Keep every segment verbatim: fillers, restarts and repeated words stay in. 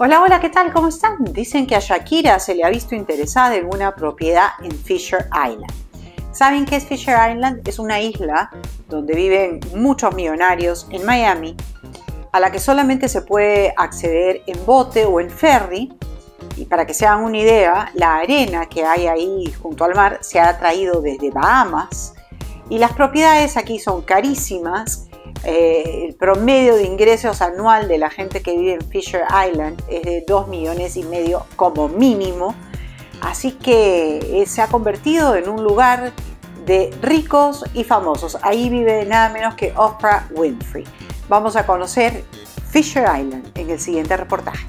Hola, hola, ¿qué tal? ¿Cómo están? Dicen que a Shakira se le ha visto interesada en una propiedad en Fisher Island. ¿Saben qué es Fisher Island? Es una isla donde viven muchos millonarios en Miami, a la que solamente se puede acceder en bote o en ferry. Y para que se hagan una idea, la arena que hay ahí junto al mar se ha traído desde Bahamas y las propiedades aquí son carísimas. Eh, el promedio de ingresos anual de la gente que vive en Fisher Island es de dos millones y medio como mínimo. Así que eh, se ha convertido en un lugar de ricos y famosos. Ahí vive nada menos que Oprah Winfrey. Vamos a conocer Fisher Island en el siguiente reportaje.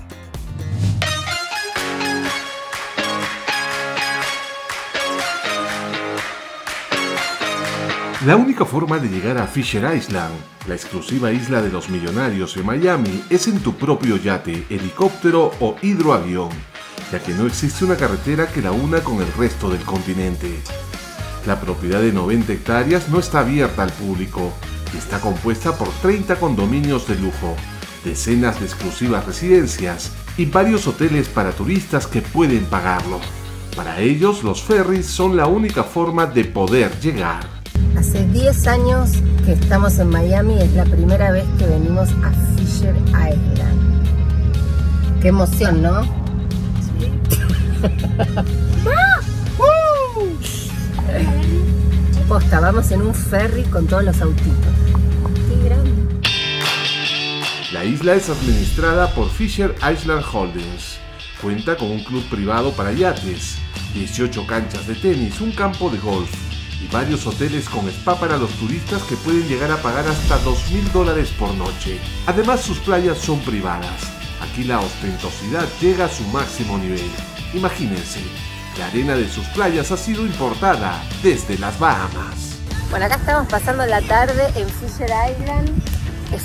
La única forma de llegar a Fisher Island, la exclusiva isla de los millonarios en Miami, es en tu propio yate, helicóptero o hidroavión, ya que no existe una carretera que la una con el resto del continente. La propiedad de noventa hectáreas no está abierta al público y está compuesta por treinta condominios de lujo, decenas de exclusivas residencias y varios hoteles para turistas que pueden pagarlo. Para ellos, los ferries son la única forma de poder llegar. Hace diez años que estamos en Miami, es la primera vez que venimos a Fisher Island. Qué emoción, ¿no? Sí. Posta, vamos en un ferry con todos los autitos. Qué grande. La isla es administrada por Fisher Island Holdings. Cuenta con un club privado para yates, dieciocho canchas de tenis, un campo de golf y varios hoteles con spa para los turistas que pueden llegar a pagar hasta dos mil dólares por noche. Además, sus playas son privadas. Aquí la ostentosidad llega a su máximo nivel. Imagínense, la arena de sus playas ha sido importada desde las Bahamas. Bueno, acá estamos pasando la tarde en Fisher Island.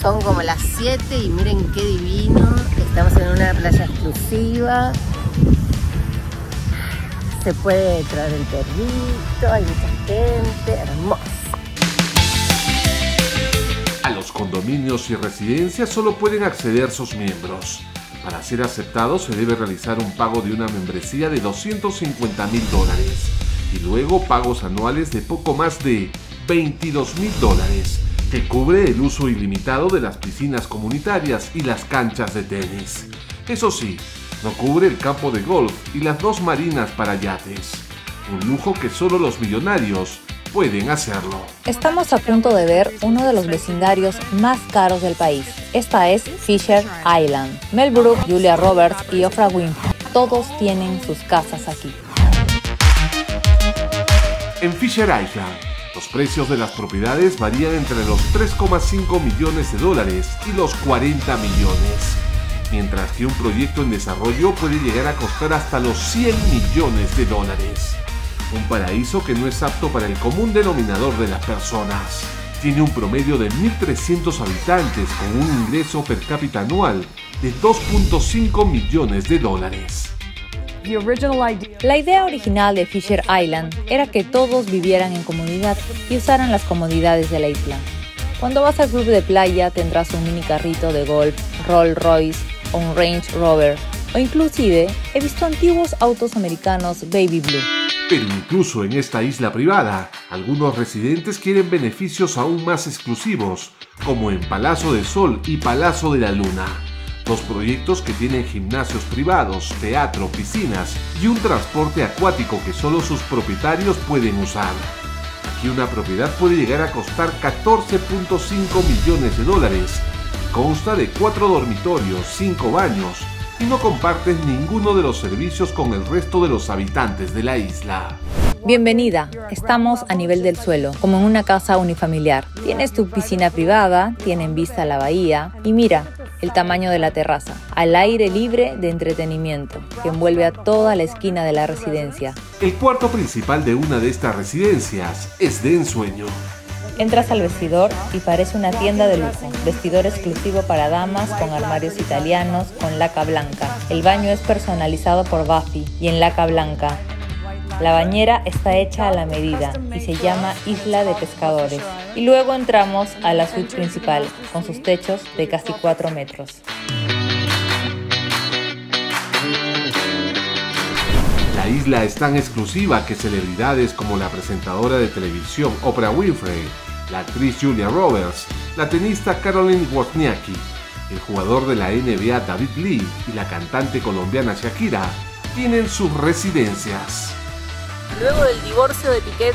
Son como las siete y miren qué divino. Estamos en una playa exclusiva. Se puede traer el perrito, hay mucha gente, hermoso. A los condominios y residencias solo pueden acceder sus miembros. Para ser aceptado se debe realizar un pago de una membresía de doscientos cincuenta mil dólares y luego pagos anuales de poco más de veintidós mil dólares, que cubre el uso ilimitado de las piscinas comunitarias y las canchas de tenis. Eso sí, no cubre el campo de golf y las dos marinas para yates. Un lujo que solo los millonarios pueden hacerlo. Estamos a punto de ver uno de los vecindarios más caros del país. Esta es Fisher Island. Mel Brooks, Julia Roberts y Oprah Winfrey. Todos tienen sus casas aquí. En Fisher Island, los precios de las propiedades varían entre los tres coma cinco millones de dólares y los cuarenta millones. Mientras que un proyecto en desarrollo puede llegar a costar hasta los cien millones de dólares. Un paraíso que no es apto para el común denominador de las personas. Tiene un promedio de mil trescientos habitantes con un ingreso per cápita anual de dos punto cinco millones de dólares. La idea original de Fisher Island era que todos vivieran en comunidad y usaran las comodidades de la isla. Cuando vas al club de playa tendrás un mini carrito de golf, Rolls Royce, o un Range Rover, o inclusive he visto antiguos autos americanos Baby Blue. Pero incluso en esta isla privada, algunos residentes quieren beneficios aún más exclusivos, como en Palazzo del Sol y Palazzo de la Luna, dos proyectos que tienen gimnasios privados, teatro, piscinas y un transporte acuático que solo sus propietarios pueden usar. Aquí una propiedad puede llegar a costar catorce punto cinco millones de dólares. Consta de cuatro dormitorios, cinco baños y no compartes ninguno de los servicios con el resto de los habitantes de la isla. Bienvenida, estamos a nivel del suelo, como en una casa unifamiliar. Tienes tu piscina privada, tienen vista a la bahía y mira el tamaño de la terraza, al aire libre de entretenimiento, que envuelve a toda la esquina de la residencia. El cuarto principal de una de estas residencias es de ensueño. Entras al vestidor y parece una tienda de lujo, vestidor exclusivo para damas con armarios italianos con laca blanca. El baño es personalizado por Boffi y en laca blanca. La bañera está hecha a la medida y se llama Isla de Pescadores. Y luego entramos a la suite principal con sus techos de casi cuatro metros. isla es tan exclusiva que celebridades como la presentadora de televisión Oprah Winfrey, la actriz Julia Roberts, la tenista Caroline Wozniacki, el jugador de la N B A David Lee y la cantante colombiana Shakira tienen sus residencias. Luego del divorcio de Piqué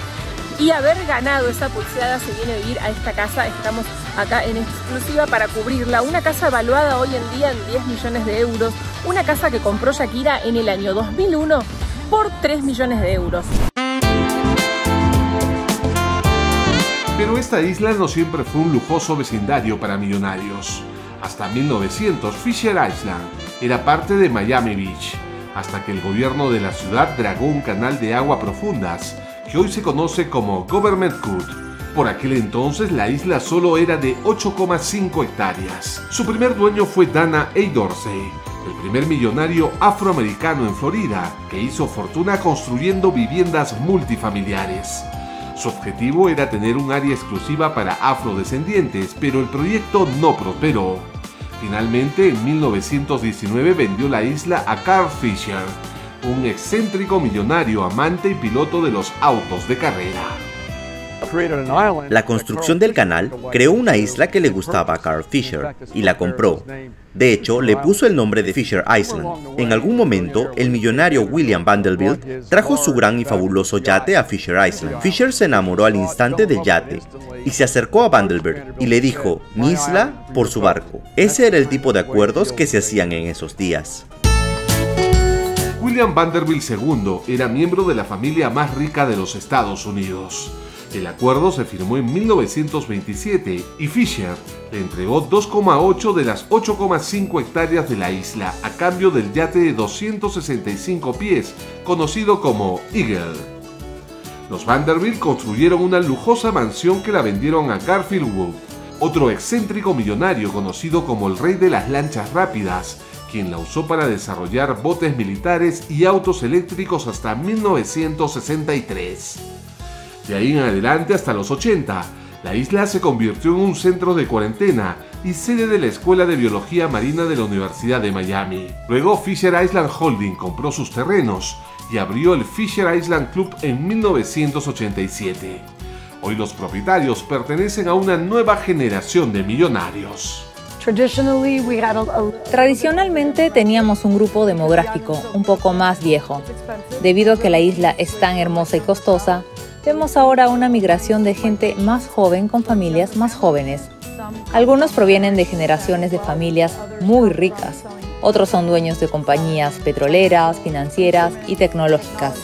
y haber ganado esa pulseada, se viene a vivir a esta casa. Estamos acá en exclusiva para cubrirla. Una casa valuada hoy en día en diez millones de euros. Una casa que compró Shakira en el año dos mil uno por tres millones de euros. Pero esta isla no siempre fue un lujoso vecindario para millonarios. Hasta mil novecientos, Fisher Island era parte de Miami Beach, hasta que el gobierno de la ciudad dragó un canal de agua profundas que hoy se conoce como Government Cut. Por aquel entonces la isla solo era de ocho coma cinco hectáreas. Su primer dueño fue Dana E. Dorsey, el primer millonario afroamericano en Florida, que hizo fortuna construyendo viviendas multifamiliares. Su objetivo era tener un área exclusiva para afrodescendientes, pero el proyecto no prosperó. Finalmente, en mil novecientos diecinueve vendió la isla a Carl Fisher, un excéntrico millonario, amante y piloto de los autos de carrera. La construcción del canal creó una isla que le gustaba a Carl Fisher y la compró. De hecho, le puso el nombre de Fisher Island. En algún momento, el millonario William Vanderbilt trajo su gran y fabuloso yate a Fisher Island. Fisher se enamoró al instante del yate y se acercó a Vanderbilt y le dijo, mi isla por su barco. Ese era el tipo de acuerdos que se hacían en esos días. William Vanderbilt segundo era miembro de la familia más rica de los Estados Unidos. El acuerdo se firmó en mil novecientos veintisiete y Fisher le entregó dos coma ocho de las ocho coma cinco hectáreas de la isla a cambio del yate de doscientos sesenta y cinco pies, conocido como Eagle. Los Vanderbilt construyeron una lujosa mansión que la vendieron a Garfield Wood, otro excéntrico millonario conocido como el rey de las lanchas rápidas, quien la usó para desarrollar botes militares y autos eléctricos hasta mil novecientos sesenta y tres. De ahí en adelante hasta los ochenta, la isla se convirtió en un centro de cuarentena y sede de la Escuela de Biología Marina de la Universidad de Miami. Luego Fisher Island Holdings compró sus terrenos y abrió el Fisher Island Club en mil novecientos ochenta y siete. Hoy los propietarios pertenecen a una nueva generación de millonarios. Tradicionalmente teníamos un grupo demográfico un poco más viejo. Debido a que la isla es tan hermosa y costosa, vemos ahora una migración de gente más joven con familias más jóvenes. Algunos provienen de generaciones de familias muy ricas, otros son dueños de compañías petroleras, financieras y tecnológicas.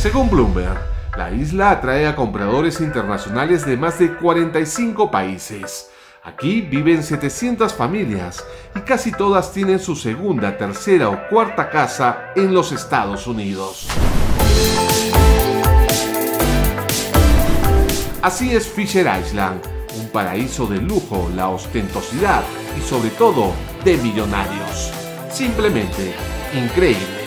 Según Bloomberg, la isla atrae a compradores internacionales de más de cuarenta y cinco países. Aquí viven setecientas familias y casi todas tienen su segunda, tercera o cuarta casa en los Estados Unidos. Así es Fisher Island, un paraíso de lujo, la ostentosidad y sobre todo de millonarios. Simplemente increíble.